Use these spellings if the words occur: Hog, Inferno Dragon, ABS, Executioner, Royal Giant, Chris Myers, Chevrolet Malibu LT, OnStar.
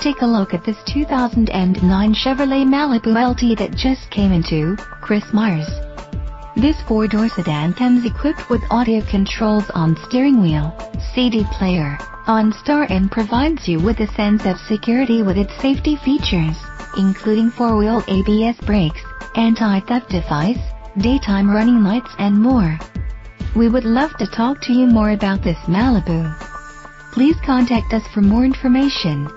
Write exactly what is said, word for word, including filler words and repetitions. Take a look at this two thousand nine Chevrolet Malibu L T that just came into Chris Myers. This four-door sedan comes equipped with audio controls on steering wheel, C D player, OnStar, and provides you with a sense of security with its safety features, including four-wheel A B S brakes, anti-theft device, daytime running lights, and more. We would love to talk to you more about this Malibu. Please contact us for more information.